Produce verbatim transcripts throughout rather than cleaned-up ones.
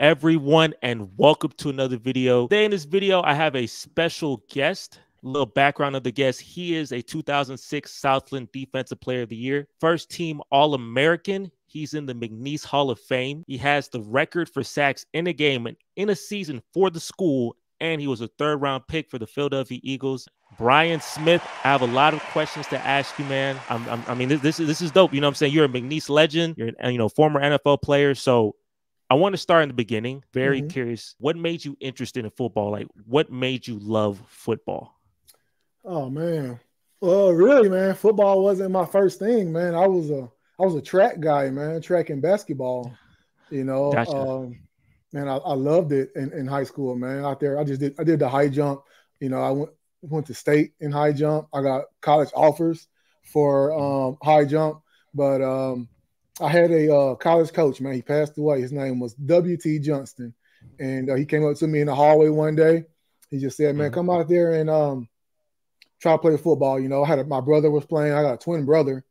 Everyone, and welcome to another video. Today in this video, I have a special guest. A little background of the guest. He is a two thousand six Southland Defensive Player of the Year, first team All-American. He's in the McNeese Hall of Fame. He has the record for sacks in a game and in a season for the school, and he was a third round pick for the Philadelphia Eagles. Bryan Smith, I have a lot of questions to ask you, man. I'm, I'm, I mean, this, this is this is dope. You know what I'm saying? You're a McNeese legend. You're a you know, former N F L player, so I want to start in the beginning. Very mm-hmm. curious. What made you interested in football? Like, what made you love football? Oh, man. Well, really, man, football wasn't my first thing, man. I was a I was a track guy, man, track and basketball, you know. Gotcha. Um, man, I, I loved it in, in high school, man, out there. I just did I did the high jump. You know, I went, went to state in high jump. I got college offers for um, high jump, but um, – I had a uh, college coach, man. He passed away. His name was W T Johnston. And uh, he came up to me in the hallway one day. He just said, man, mm-hmm. come out there and um, try to play football. You know, I had a, my brother was playing. I got a twin brother.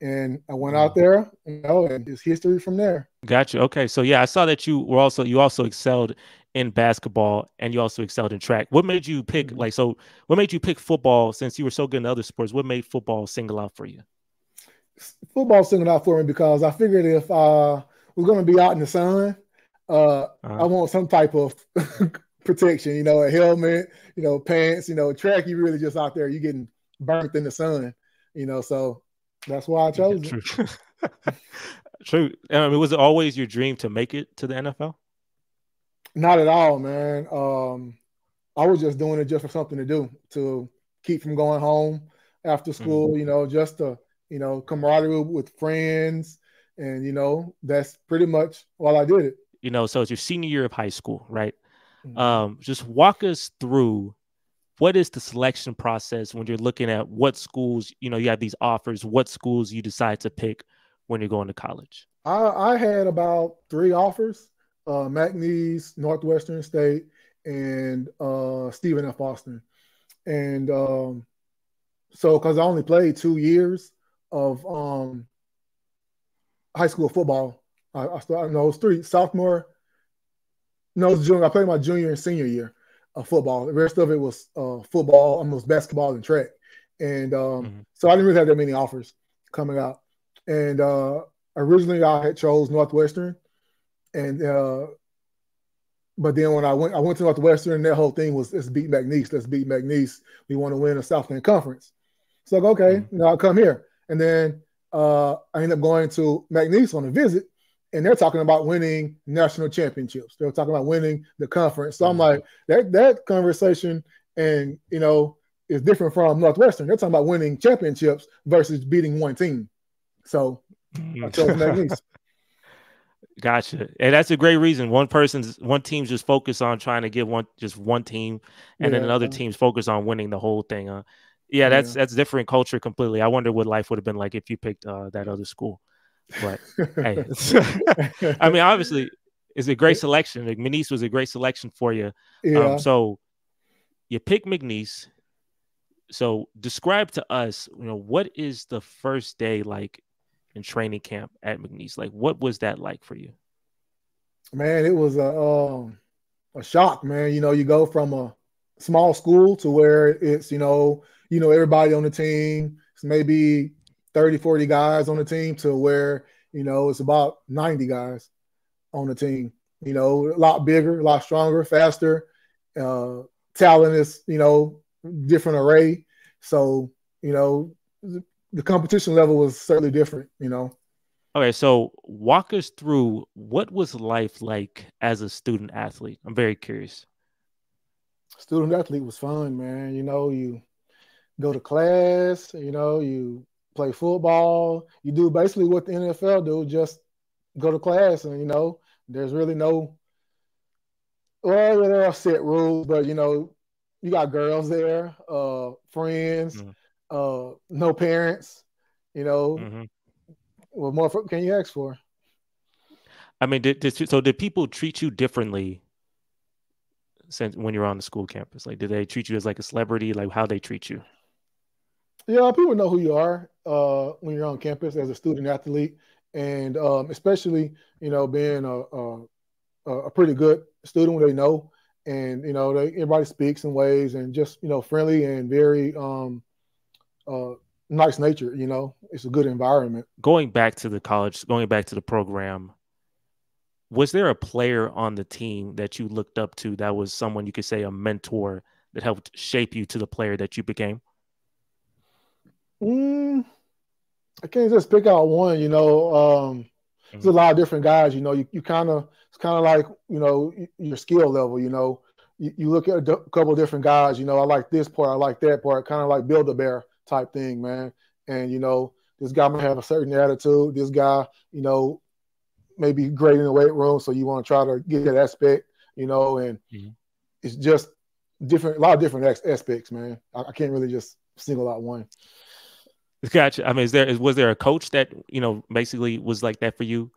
And I went out there, you know, and it's history from there. Gotcha. Okay. So, yeah, I saw that you were also, you also excelled in basketball and you also excelled in track. What made you pick, like, so what made you pick football since you were so good in other sports? What made football single out for you? Football singled out for me because I figured if uh, we're going to be out in the sun, uh, uh -huh. I want some type of protection, you know, a helmet, you know, pants, you know, track, you really just out there, you're getting burnt in the sun, you know, so that's why I chose yeah, it. True. True. I mean, was it always your dream to make it to the N F L? Not at all, man. Um, I was just doing it just for something to do, to keep from going home after school, mm -hmm. you know, just to, you know, camaraderie with friends. And, you know, that's pretty much all I did it. You know, so it's your senior year of high school, right? Mm-hmm. Um, just walk us through what is the selection process when you're looking at what schools, you know, you have these offers, what schools you decide to pick when you're going to college? I, I had about three offers, uh, McNeese, Northwestern State, and uh, Stephen F. Austin. And um, so, because I only played two years, of um, high school football. I, I started, no, it was three, sophomore, no, it was junior. I played my junior and senior year of football. The rest of it was uh, football, almost basketball and track. And um, mm-hmm. so I didn't really have that many offers coming out. And uh, originally I had chose Northwestern. And, uh, but then when I went, I went to Northwestern, and that whole thing was, let's beat McNeese, let's beat McNeese. We want to win a Southland Conference. It's like, okay, mm-hmm. now I'll come here. And then uh, I ended up going to McNeese on a visit, and they're talking about winning national championships. They're talking about winning the conference. So mm-hmm. I'm like, that that conversation, and you know, is different from Northwestern. They're talking about winning championships versus beating one team. So I chose McNeese. Gotcha, and that's a great reason. One person's, one team's just focused on trying to get one, just one team, and yeah. then another team's focused on winning the whole thing. Huh? Yeah, that's yeah. that's different culture completely. I wonder what life would have been like if you picked uh, that other school. But hey, I mean, obviously, it's a great selection. Like, McNeese was a great selection for you. Yeah. Um, so you pick McNeese. So describe to us, you know, what is the first day like in training camp at McNeese? Like, what was that like for you? Man, it was a um, a shock, man. You know, you go from a small school to where it's, you know. You know, everybody on the team, it's maybe thirty, forty guys on the team to where, you know, it's about ninety guys on the team. You know, a lot bigger, a lot stronger, faster. Uh, talent is, you know, different array. So, you know, the competition level was certainly different, you know. Okay, so walk us through, what was life like as a student athlete? I'm very curious. Student athlete was fun, man. You know, you – go to class, you know, you play football, you do basically what the N F L do, just go to class. And, you know, there's really no, well, there are set rules, but, you know, you got girls there, uh, friends, mm-hmm. uh, no parents, you know, mm-hmm. what more can you ask for? I mean, did, did, so did people treat you differently since when you're on the school campus? Like, did they treat you as like a celebrity? Like, how they treat you? Yeah, people know who you are uh, when you're on campus as a student athlete, and um, especially, you know, being a, a uh, are pretty good student. They know, and you know, they, everybody speaks in ways, and just you know, friendly and very um, uh, nice nature. You know, it's a good environment. Going back to the college, going back to the program, was there a player on the team that you looked up to that was someone you could say a mentor that helped shape you to the player that you became? Mm, I can't just pick out one, you know. Um, there's a lot of different guys, you know. You, you kind of – it's kind of like, you know, your skill level, you know. You, you look at a couple of different guys, you know, I like this part, I like that part, kind of like Build-A-Bear type thing, man. And, you know, this guy might have a certain attitude. This guy, you know, may be great in the weight room, so you want to try to get that aspect, you know. And mm-hmm. it's just different – a lot of different aspects, man. I, I can't really just single out one. Gotcha. I mean, is there is, was there a coach that, you know, basically was like that for you?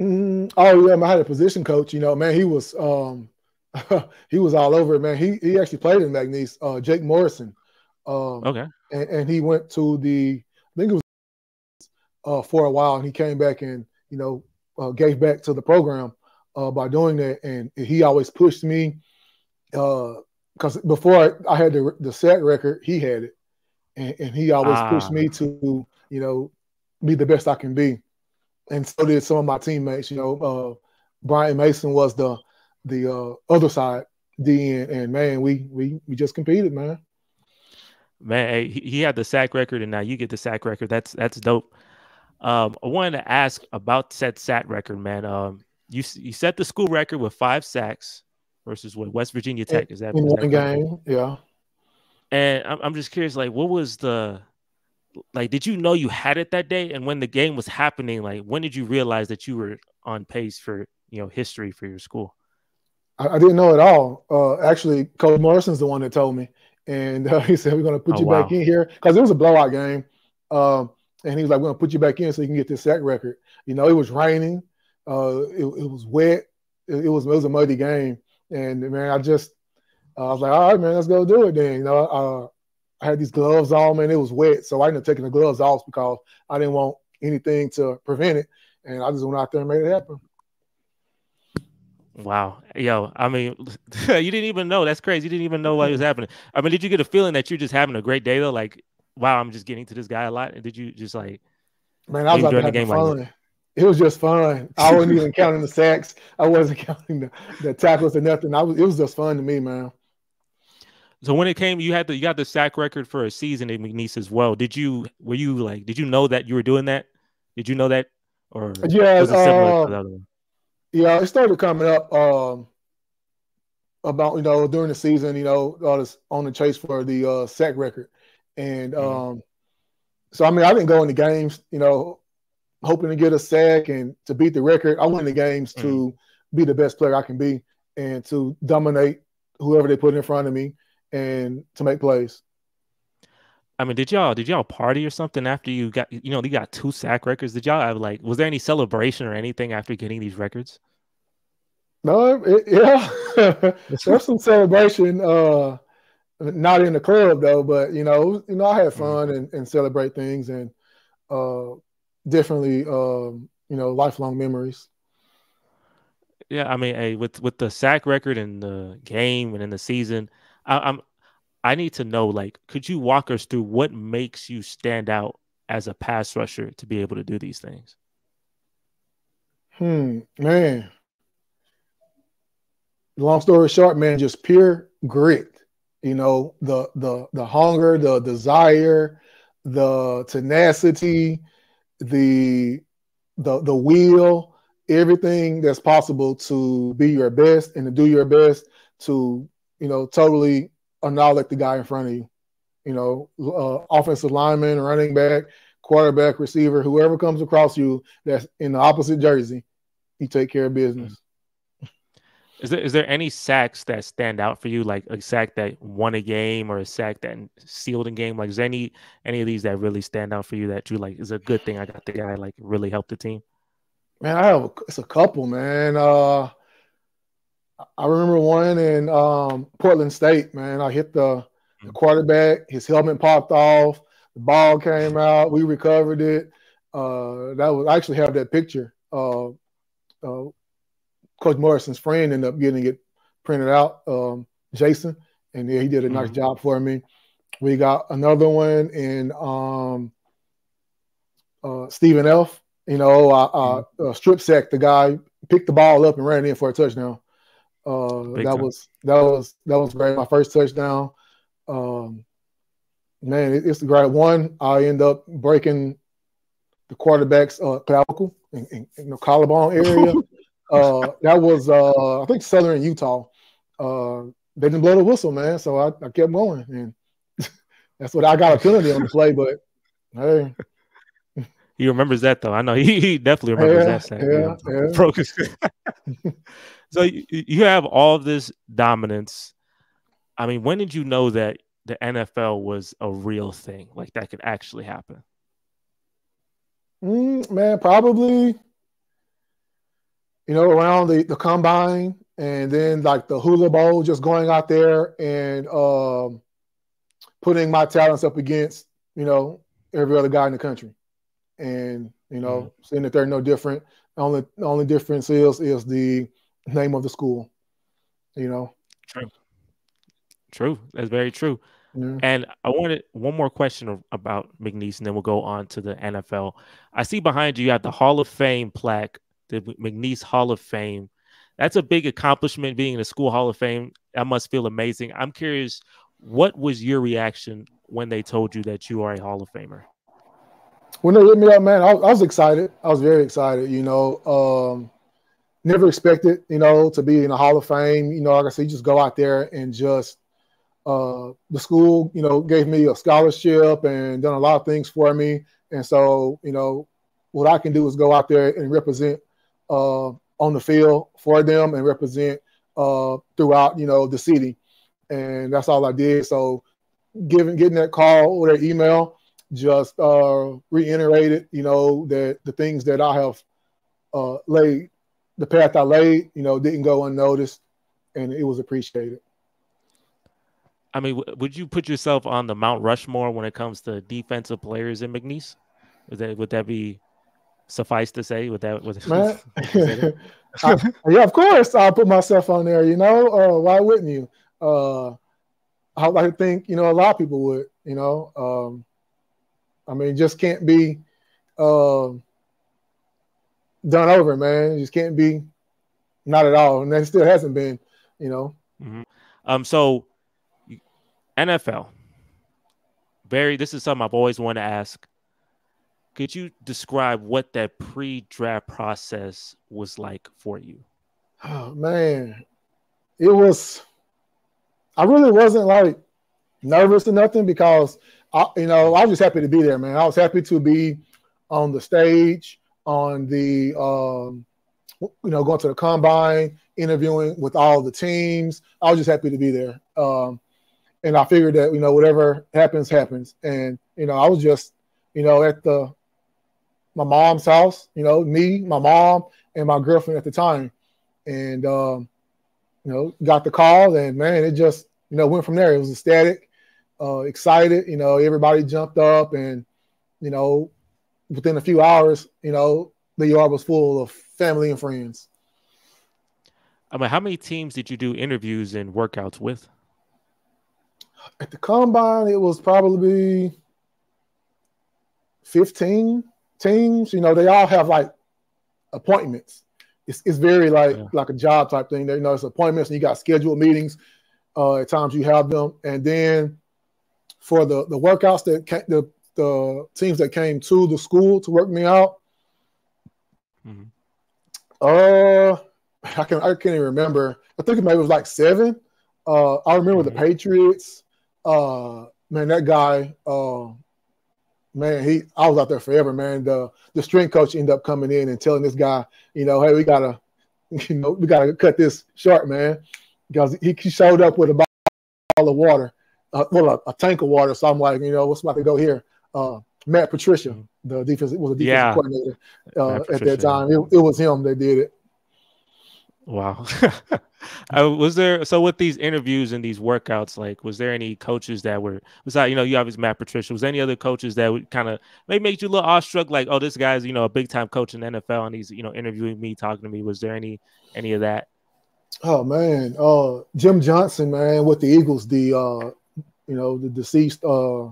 Mm, oh, yeah. I had a position coach, you know, man, he was um, he was all over it, man. He he actually played in McNeese, uh, Jake Morrison. Um, okay. And, and he went to the, I think it was uh, for a while, and he came back and, you know, uh, gave back to the program uh, by doing that. And he always pushed me because uh, before I had the, the sack record, he had it. And, and he always ah. pushed me to, you know, be the best I can be. And so did some of my teammates. You know, uh, Brian Mason was the the uh, other side D N, and man, we we we just competed, man. Man, hey, he had the sack record, and now you get the sack record. That's that's dope. Um, I wanted to ask about that sack record, man. Um, you you set the school record with five sacks versus what West Virginia Tech is that in one game? Yeah. And I'm just curious, like, what was the, like, did you know you had it that day? And when the game was happening, like, when did you realize that you were on pace for, you know, history for your school? I, I didn't know at all. Uh, actually, Coach Morrison's the one that told me. And uh, he said, we're going to put oh, you wow. back in here. Because it was a blowout game. Um, and he was like, we're going to put you back in so you can get this sack record. You know, it was raining. Uh, it, it was wet. It, it was it was a muddy game. And, man, I just. I was like, all right, man, let's go do it then. You know, uh, I had these gloves on, man. It was wet, so I ended up taking the gloves off because I didn't want anything to prevent it, and I just went out there and made it happen. Wow. Yo, I mean, you didn't even know. That's crazy. You didn't even know what was happening. I mean, did you get a feeling that you're just having a great day, though? Like, wow, I'm just getting to this guy a lot? And did you just, like, man, I was out there having fun. Like it was just fun. I wasn't even counting the sacks. I wasn't counting the, the tackles or nothing. I was, it was just fun to me, man. So when it came, you had the you got the sack record for a season at McNeese as well. Did you were you like did you know that you were doing that? Did you know that or yeah, was it similar uh, to the other one? Yeah, it started coming up um, about you know during the season you know I was on the chase for the uh, sack record, and um, mm-hmm. so I mean I didn't go into games you know hoping to get a sack and to beat the record. I went into games mm-hmm. to be the best player I can be and to dominate whoever they put in front of me. And to make plays. I mean, did y'all did y'all party or something after you got you know you got two sack records? Did y'all have like was there any celebration or anything after getting these records? No, it, yeah, there's some celebration. Uh, not in the club though, but you know, you know, I had fun mm-hmm. and, and celebrate things and uh, definitely um, you know lifelong memories. Yeah, I mean, hey, with with the sack record and the game and in the season. I'm, I need to know, like, could you walk us through what makes you stand out as a pass rusher to be able to do these things? Hmm, man. Long story short, man, just pure grit. You know, the the the hunger, the desire, the tenacity, the the the will, everything that's possible to be your best and to do your best to. You know, totally annihilate the guy in front of you. You know, uh, offensive lineman, running back, quarterback, receiver, whoever comes across you that's in the opposite jersey, you take care of business. Is there is there any sacks that stand out for you, like a sack that won a game or a sack that sealed a game? Like, is there any any of these that really stand out for you that you like is a good thing? I got the guy like really helped the team. Man, I have a, it's a couple, man. Uh, I remember one in um, Portland State, man. I hit the, the quarterback. His helmet popped off. The ball came out. We recovered it. Uh, that was I actually have that picture. Uh, uh, Coach Morrison's friend ended up getting it printed out, um, Jason, and yeah, he did a nice mm-hmm. job for me. We got another one in um, uh, Stephen F. You know, I, mm-hmm. I uh, strip sacked the guy, picked the ball up and ran in for a touchdown. Uh, that time. was that was that was great. My first touchdown. Um, man, it, it's a great one. I end up breaking the quarterback's uh, clavicle in, in, in the collarbone area. uh, that was uh, I think Southern Utah. Uh, they didn't blow the whistle, man. So I, I kept going, and that's what I got a penalty on the play. But hey, he remembers that though. I know he, he definitely remembers yeah, that. Sack, yeah, yeah. So you, you have all of this dominance. I mean, when did you know that the N F L was a real thing? Like that could actually happen? Mm, man, probably, you know, around the, the combine and then like the Hula Bowl, just going out there and um, putting my talents up against, you know, every other guy in the country. And, you know, mm-hmm. seeing that they're no different. The only, the only difference is is the name of the school, you know. True. True. That's very true. Yeah. And I wanted one more question about McNeese, and then we'll go on to the N F L. I see behind you, you have the Hall of Fame plaque, the McNeese Hall of Fame. That's a big accomplishment, being in the school Hall of Fame. That must feel amazing. I'm curious, what was your reaction when they told you that you are a Hall of Famer? When they lit me up, man, I, I was excited. I was very excited, you know. Um, never expected, you know, to be in the Hall of Fame. You know, like I said, you just go out there and just uh, – the school, you know, gave me a scholarship and done a lot of things for me. And so, you know, what I can do is go out there and represent uh, on the field for them and represent uh, throughout, you know, the city. And that's all I did. So giving, getting that call or that email – just uh, reiterated, you know, that the things that I have uh, laid, the path I laid, you know, didn't go unnoticed, and it was appreciated. I mean, w would you put yourself on the Mount Rushmore when it comes to defensive players in McNeese? Would that, would that be suffice to say? Would that, would Man, that? I, yeah, of course, I'll put myself on there. You know, uh, why wouldn't you? Uh, I like to think, you know, a lot of people would. You know. Um, I mean, just can't be uh, done over, man. Just can't be, not at all. And that still hasn't been, you know. Mm-hmm. Um. So, N F L, Barry, this is something I've always wanted to ask. Could you describe what that pre-draft process was like for you? Oh, man. It was, I really wasn't, like, nervous or nothing because – I, you know, I was just happy to be there, man. I was happy to be on the stage, on the, um, you know, going to the combine, interviewing with all the teams. I was just happy to be there. Um, and I figured that, you know, whatever happens, happens. And, you know, I was just, you know, at the my mom's house, you know, me, my mom, and my girlfriend at the time. And, um, you know, got the call and, man, it just, you know, went from there. It was ecstatic. Uh, excited, you know, everybody jumped up and, you know, within a few hours, you know, the yard was full of family and friends. I mean, how many teams did you do interviews and workouts with? At the combine, it was probably fifteen teams. You know, they all have like appointments. It's, it's very like, yeah. like a job type thing. You know, it's appointments and you got scheduled meetings. Uh, at times you have them. And then for the, the workouts that came, the, the teams that came to the school to work me out. Mm-hmm. uh, I can, I can't even remember. I think it maybe was like seven. Uh, I remember mm-hmm. the Patriots, uh, man, that guy, uh, man, he, I was out there forever, man. The, the strength coach ended up coming in and telling this guy, you know, hey, we gotta, you know, we gotta cut this short, man. Because he, he showed up with a bottle of water. Uh, well, a, a tank of water. So I'm like, you know, what's about to go here? Uh, Matt Patricia, the defense was a defensive yeah. coordinator uh, at that time. It, it was him that did it. Wow. uh, was there, so with these interviews and these workouts, like, was there any coaches that were, besides, you know, you obviously Matt Patricia, was there any other coaches that would kind of maybe make you a little awestruck, like, oh, this guy's, you know, a big time coach in the N F L and he's, you know, interviewing me, talking to me? Was there any, any of that? Oh man, uh, Jim Johnson, man, with the Eagles, the, uh, you know, the deceased uh,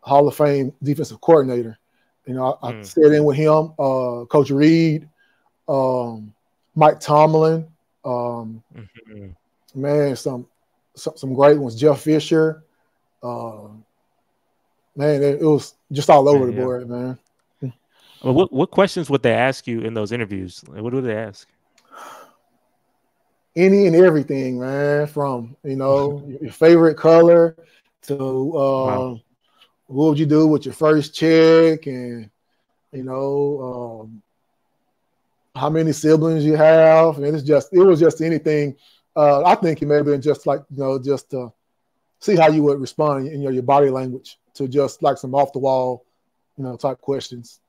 Hall of Fame defensive coordinator. You know, I, I mm. sat in with him, uh, Coach Reid, um, Mike Tomlin, um, mm-hmm. man, some, some some great ones. Jeff Fisher, uh, man, it, it was just all over yeah, the yeah. board, man. Well, what what questions would they ask you in those interviews? What would they ask? Any and everything, man. From you know your favorite color to uh, wow. what would you do with your first check, and you know. Um, how many siblings you have, and it's just, it was just anything. Uh, I think it may have been just like, you know, just to see how you would respond in your, your body language to just like some off the wall, you know, type questions.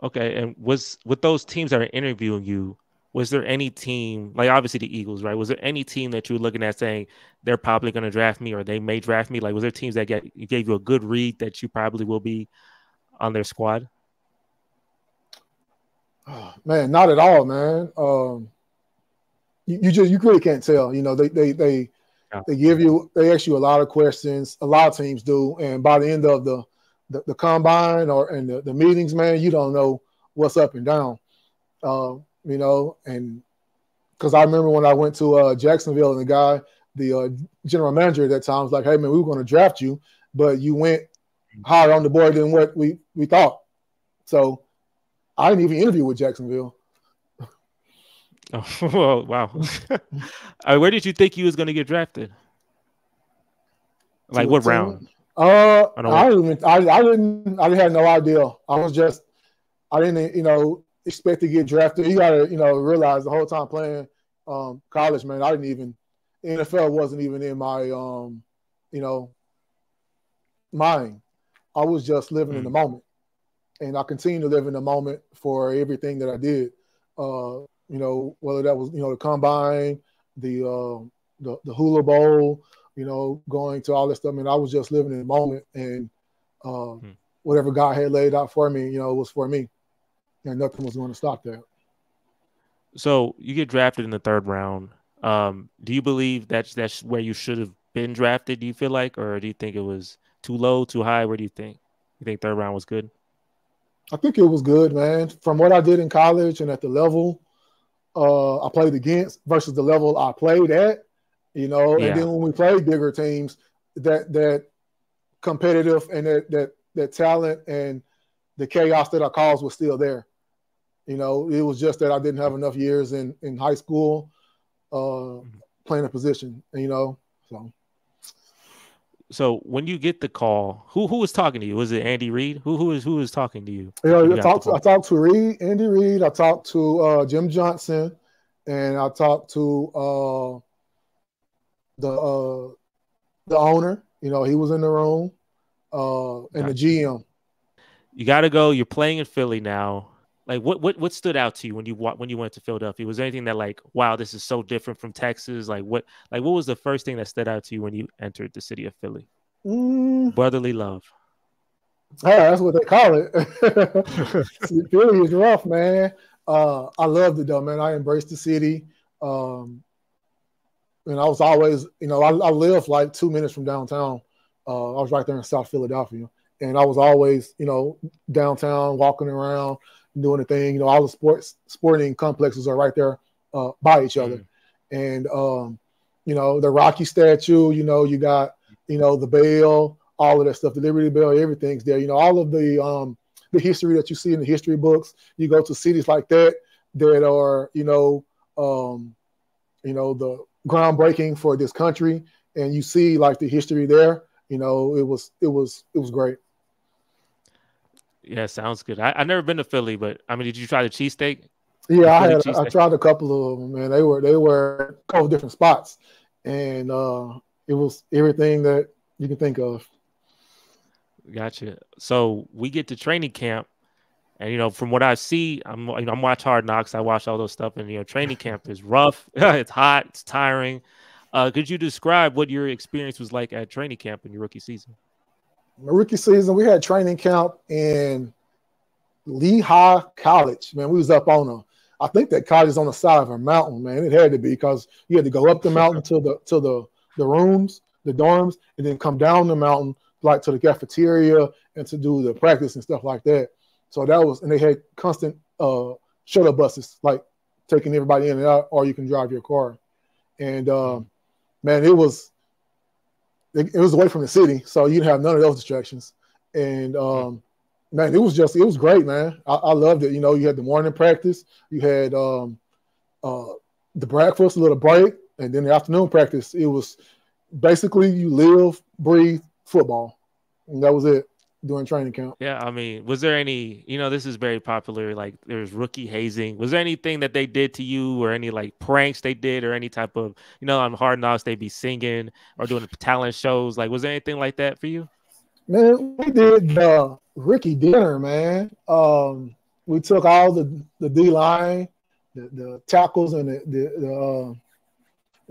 Okay. And was, with those teams that are interviewing you, was there any team, like obviously the Eagles, right? Was there any team that you were looking at saying they're probably going to draft me or they may draft me? Like, was there teams that get, gave you a good read that you probably will be on their squad? Oh, man, not at all, man. Um, you, you just you really can't tell. You know, they they they yeah. they give you they ask you a lot of questions. A lot of teams do, and by the end of the the, the combine or and the, the meetings, man, you don't know what's up and down. Um, you know, and because I remember when I went to uh, Jacksonville, and the guy, the uh, general manager at that time, was like, "Hey, man, we were going to draft you, but you went higher on the board than what we we thought." So. I didn't even interview with Jacksonville. Oh, wow. uh, where did you think he was going to get drafted? Like what round? Uh, I, I, didn't, I, I didn't, I had no idea. I was just, I didn't, you know, expect to get drafted. You got to, you know, realize the whole time playing um, college, man, I didn't even, N F L wasn't even in my, um, you know, mind. I was just living mm. in the moment. And I continue to live in the moment for everything that I did, uh, you know, whether that was, you know, the combine, the, uh, the the hula bowl, you know, going to all this stuff. I mean, I was just living in the moment, and uh, hmm. whatever God had laid out for me, you know, was for me, and nothing was going to stop that. So you get drafted in the third round. Um, do you believe that's that's where you should have been drafted? Do you feel like, or do you think it was too low, too high? Where do you think? You think third round was good? I think it was good, man. From what I did in college and at the level uh, I played against versus the level I played at, you know, yeah. and then when we played bigger teams, that that competitive and that that that talent and the chaos that I caused was still there. You know, it was just that I didn't have enough years in in high school uh, mm-hmm. playing a position, you know, so. So when you get the call, who who was talking to you? Was it Andy Reid? Who who is who is talking to you? Yeah, you I, talked to, I talked to Reid, Andy Reid. I talked to uh, Jim Johnson, and I talked to uh, the uh, the owner. You know, he was in the room, uh, and gotcha. the G M. You got to go. You're playing in Philly now. Like, what what what stood out to you when you when you went to Philadelphia? Was there anything that like, wow, this is so different from Texas? Like, what like what was the first thing that stood out to you when you entered the city of Philly? Mm. Brotherly love. Yeah, that's what they call it. See, Philly was rough, man. Uh, I loved it though, man. I embraced the city, um, and I was always, you know, I, I lived like two minutes from downtown. Uh, I was right there in South Philadelphia, and I was always, you know, downtown walking around. Doing the thing, you know, all the sports sporting complexes are right there uh, by each other, mm-hmm. and um, you know the Rocky statue, you know, you got you know the bell, all of that stuff, the Liberty Bell, everything's there. You know, all of the um, the history that you see in the history books. You go to cities like that that are you know um, you know the groundbreaking for this country, and you see like the history there. You know, it was it was it was great. Yeah, sounds good. I, I've never been to Philly, but I mean, did you try the cheesesteak? Yeah, I, had, I tried a couple of them, man. They were they were a couple of different spots, and uh, it was everything that you can think of. Gotcha. So we get to training camp, And, you know, from what I see, I'm, you know, I'm watch Hard Knocks. I watch all those stuff. And, you know, training camp is rough. It's hot. It's tiring. Uh, could you describe what your experience was like at training camp in your rookie season? My rookie season, we had training camp in Lehigh College. Man, we was up on a – I think that college is on the side of a mountain, man. It had to be because you had to go up the mountain to the to the, the rooms, the dorms, and then come down the mountain, like, to the cafeteria and to do the practice and stuff like that. So that was – and they had constant uh, shuttle buses, like, taking everybody in and out, or you can drive your car. And, um, man, it was – it was away from the city, so you didn't have none of those distractions. And, um, man, it was just – it was great, man. I, I loved it. You know, you had the morning practice. You had um, uh, the breakfast, a little break, and then the afternoon practice. It was basically you live, breathe football. And that was it during training camp. Yeah, I mean, was there any – you know, this is very popular. Like, there's rookie hazing. Was there anything that they did to you, or any, like, pranks they did, or any type of, you know, on Hard Knocks they'd be singing or doing talent shows? Like, was there anything like that for you? Man, we did the rookie dinner, man. Um, we took all the, the D-line, the, the tackles, and the, the, the uh,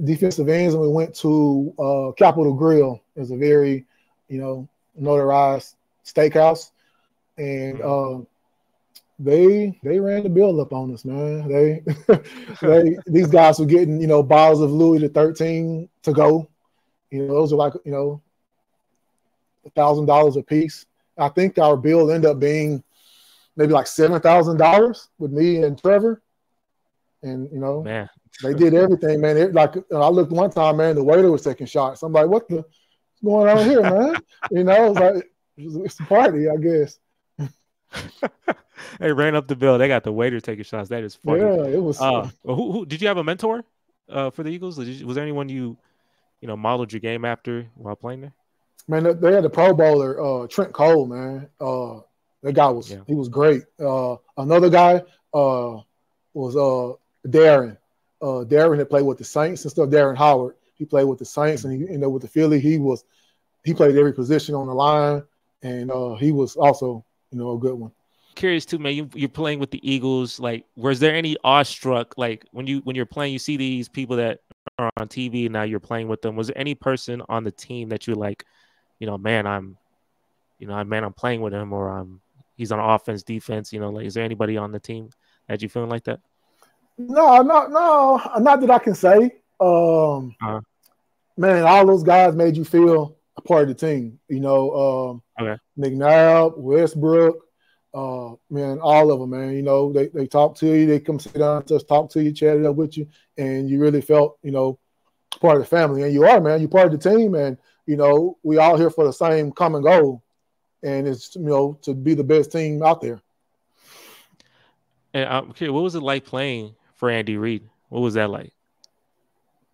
defensive ends, and we went to uh, Capitol Grill. It's a very, you know, notarized steakhouse, and uh, they they ran the build up on us, man. They they these guys were getting, you know, bottles of Louis the Thirteenth to go. You know, those are like, you know, a thousand dollars a piece. I think our bill ended up being maybe like seven thousand dollars with me and Trevor. And, you know, man, they did everything, man. It, like, I looked one time, man, the waiter was taking shots. I'm like, what the what's going on here, man? You know, it's like, it's a party, I guess. They ran up the bill. They got the waiter taking shots. That is funny. Yeah, it was. Uh, who, who did you have a mentor uh, for the Eagles? You, was there anyone you, you know, modeled your game after while playing there? Man, they had the Pro Bowler, uh, Trent Cole. Man, uh, that guy was yeah. he was great. Uh, another guy uh, was uh, Darren. Uh, Darren had played with the Saints and stuff. Darren Howard. He played with the Saints, and he ended up with the Philly. He was he played every position on the line. And uh, he was also, you know, a good one. Curious too, man. You, you're playing with the Eagles. Like, was there any awestruck? Like, when you when you're playing, you see these people that are on T V, and now you're playing with them. Was there any person on the team that you like, you know, man, I'm, you know, man, I'm playing with him, or I'm he's on offense, defense. You know, like, is there anybody on the team that you feeling like that? No, not no, not that I can say. Um, uh-huh. Man, all those guys made you feel a part of the team, you know, um, okay. McNabb, Westbrook, uh, man, all of them, man. You know, they they talk to you, they come sit down, just talk to you, chat it up with you, and you really felt, you know, part of the family. And you are, man. You're part of the team, and, you know, we all here for the same common goal, and it's, you know, to be the best team out there. And I'm curious, what was it like playing for Andy Reid? What was that like?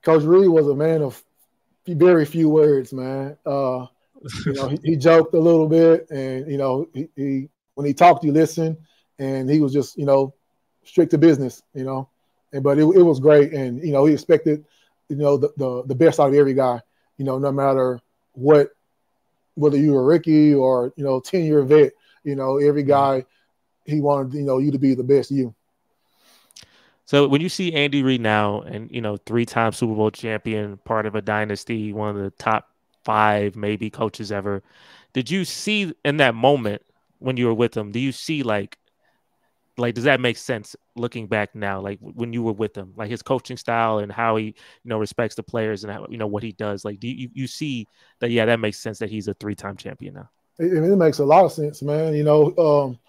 Coach Reid was a man of very few words, man. Uh, you know, he, he joked a little bit, and, you know, he, he when he talked, you listened, and he was just, you know, strict to business, you know. And but it, it was great, and, you know, he expected, you know, the, the the best out of every guy, you know, no matter what, whether you were a rookie or, you know, ten year vet, you know, every guy he wanted, you know, you to be the best you. So when you see Andy Reid now, and, you know, three-time Super Bowl champion, part of a dynasty, one of the top five maybe coaches ever, did you see in that moment when you were with him, do you see, like, like does that make sense looking back now, like when you were with him, like his coaching style and how he, you know, respects the players and, how, you know, what he does? Like, do you, you see that, yeah, that makes sense that he's a three-time champion now? It, it makes a lot of sense, man. You know, um,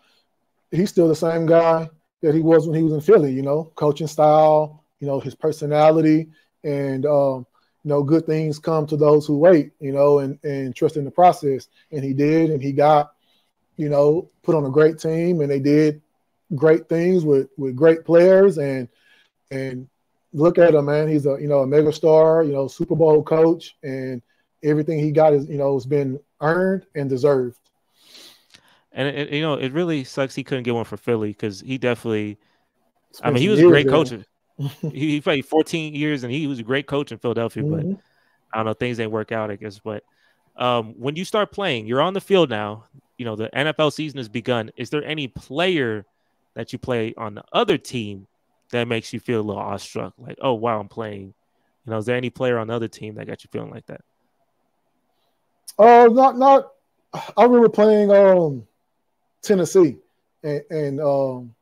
he's still the same guy that he was when he was in Philly, you know, coaching style, you know, his personality, and, um, you know, good things come to those who wait, you know, and, and trust in the process. And he did, and he got, you know, put on a great team, and they did great things with, with great players. And, and look at him, man, he's a, you know, a mega star, you know, Super Bowl coach, and everything he got is, you know, has been earned and deserved. And, it, you know, it really sucks he couldn't get one for Philly, because he definitely – I mean, he was a great coach. he, he played fourteen years, and he was a great coach in Philadelphia. Mm-hmm. But I don't know, things didn't work out, I guess. But Um, when you start playing, you're on the field now, you know, the N F L season has begun. Is there any player that you play on the other team that makes you feel a little awestruck? Like, oh, wow, I'm playing. You know, is there any player on the other team that got you feeling like that? Oh, uh, not, not, I remember playing um, Tennessee and, and um,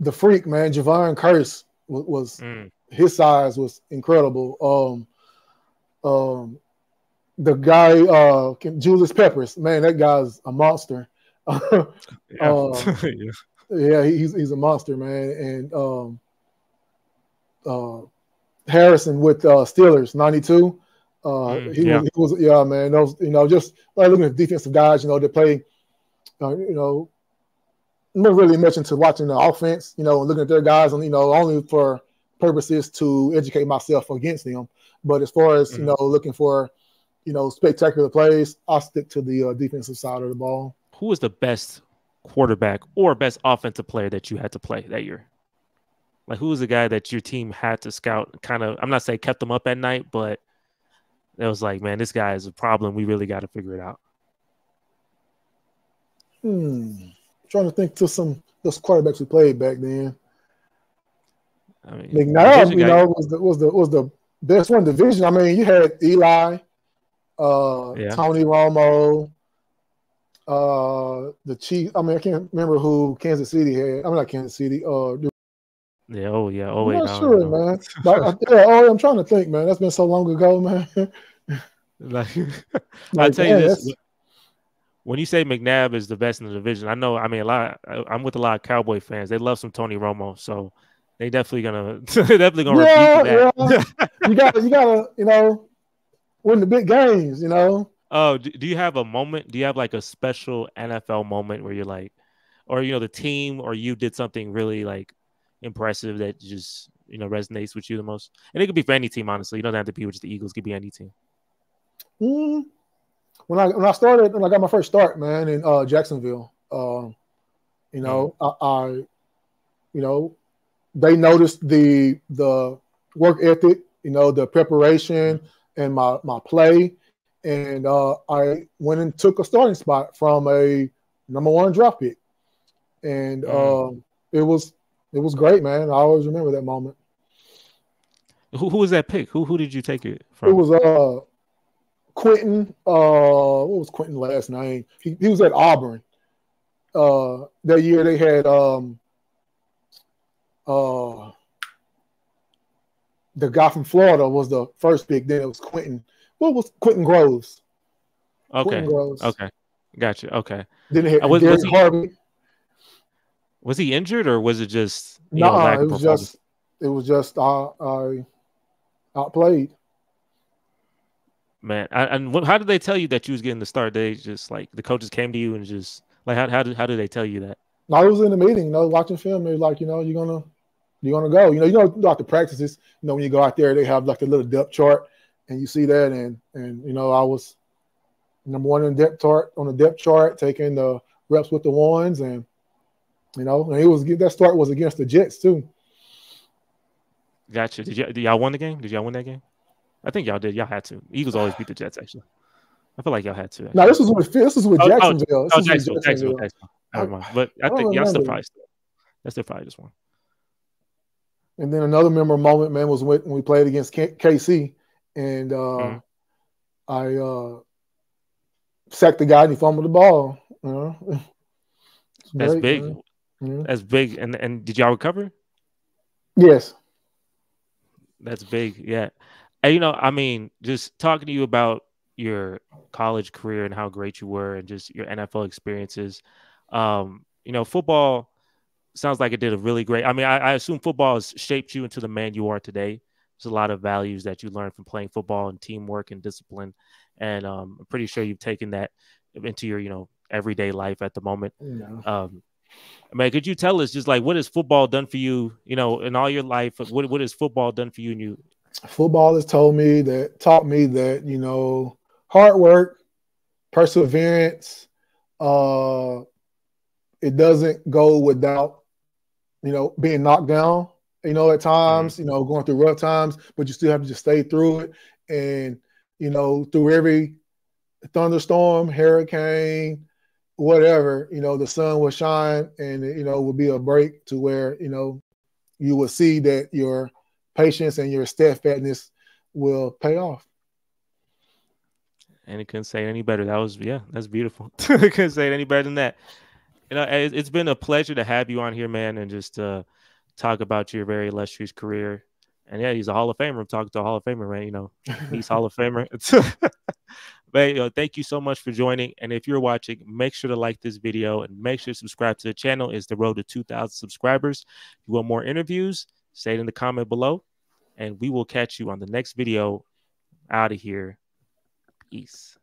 the freak, man, Javon Kurse was, was mm. his size was incredible. Um, um, The guy, uh, Julius Peppers, man, that guy's a monster. yeah. Um, yeah. yeah, he's he's a monster, man. And um, uh, Harrison with uh, Steelers, ninety-two. Uh, mm, he, yeah. Was, he was, yeah, man. Those, you know, just like looking at defensive guys, you know, they play, uh, you know, not really much into watching the offense, you know, and looking at their guys, and you know, only for purposes to educate myself against them. But as far as mm. you know, looking for you know, spectacular plays, I'll stick to the uh, defensive side of the ball. Who was the best quarterback or best offensive player that you had to play that year? Like, who was the guy that your team had to scout? Kind of, I'm not saying kept them up at night, but it was like, man, this guy is a problem. We really got to figure it out. Hmm. I'm trying to think to some those quarterbacks we played back then. I mean, McNabb, you know, was the was the was the best one in the division. I mean, you had Eli. Uh, yeah. Tony Romo, uh, the Chiefs. I mean, I can't remember who Kansas City had. I mean, not Kansas City. Uh, yeah, oh, yeah. Oh, I'm not sure, man. But, I, yeah, oh, I'm trying to think, man. That's been so long ago, man. like, like, I tell man, you this. That's... When you say McNabb is the best in the division, I know, I mean, a lot. I, I'm with a lot of Cowboy fans. They love some Tony Romo, so they definitely going to definitely gonna yeah, repeat that. Yeah. you got you gotta, you know, win the big games, you know. Oh, do, do you have a moment? Do you have like a special N F L moment where you're like, or you know, the team or you did something really like impressive that just you know resonates with you the most? And it could be for any team, honestly. You don't have to be with just the Eagles; it could be any team. Mm. When I when I started, when I got my first start, man, in uh, Jacksonville, uh, you know, mm. I, I, you know, they noticed the the work ethic, you know, the preparation. Mm. And my my play, and uh, I went and took a starting spot from a number one draft pick, and mm. um, it was it was great, man. I always remember that moment. Who who was that pick? Who who did you take it from? It was uh Quentin. Uh, what was Quentin's last name? He he was at Auburn. Uh, that year they had um uh. The guy from Florida was the first pick. Then it was Quentin. What was Quentin Groves? Okay. Quentin Groves. Okay. Gotcha. Okay. Then it had was, was, he, Harvey. Was he injured or was it just? No, nah, it was just. It was just. I, I outplayed. Man, I, and how did they tell you that you was getting the start? They just like the coaches came to you and just like how how did how did they tell you that? I was in the meeting, you know, watching film. They were like, you know, you're gonna. You're gonna go. You know, you know, throughout the practices, you know, when you go out there, they have like a little depth chart, and you see that, and and you know, I was number one in depth chart on the depth chart, taking the reps with the ones, and you know, and it was that start was against the Jets too. Gotcha. Did, you, did y'all win the game? Did y'all win that game? I think y'all did. Y'all had to. Eagles always beat the Jets. Actually, I feel like y'all had to. Actually. No, this was with this was with Jacksonville. Oh, oh, this oh was Jacksonville. With Jacksonville. Jacksonville. Never mind. But I, I think y'all still probably still. That's still probably just one. And then another memorable moment, man, was when we played against K C, and uh, mm. I uh, sacked the guy and he fumbled the ball. You know? That's great, big. Man. That's big. And and did y'all recover? Yes. That's big. Yeah. And you know, I mean, just talking to you about your college career and how great you were, and just your N F L experiences. Um, you know, football. Sounds like it did a really great. I mean, I, I assume football has shaped you into the man you are today. There's a lot of values that you learned from playing football and teamwork and discipline. And um, I'm pretty sure you've taken that into your, you know, everyday life at the moment. Yeah. Um, I mean, could you tell us just like what has football done for you, you know, in all your life? What what has football done for you? And you? Football has told me that taught me that, you know, hard work, perseverance, uh, it doesn't go without. You know, being knocked down, you know, at times, you know, going through rough times, but you still have to just stay through it. And you know, through every thunderstorm, hurricane, whatever, you know, the sun will shine, and, you know, will be a break to where, you know, you will see that your patience and your steadfastness will pay off. And it couldn't say it any better. That was, yeah, that's beautiful. I couldn't say it any better than that. You know, it's been a pleasure to have you on here, man, and just uh, talk about your very illustrious career. And yeah, he's a Hall of Famer. I'm talking to a Hall of Famer, man. You know, he's Hall of Famer. But you know, thank you so much for joining. And if you're watching, make sure to like this video and make sure to subscribe to the channel. It's the road to two thousand subscribers. If you want more interviews, say it in the comment below. And we will catch you on the next video. Out of here. Peace.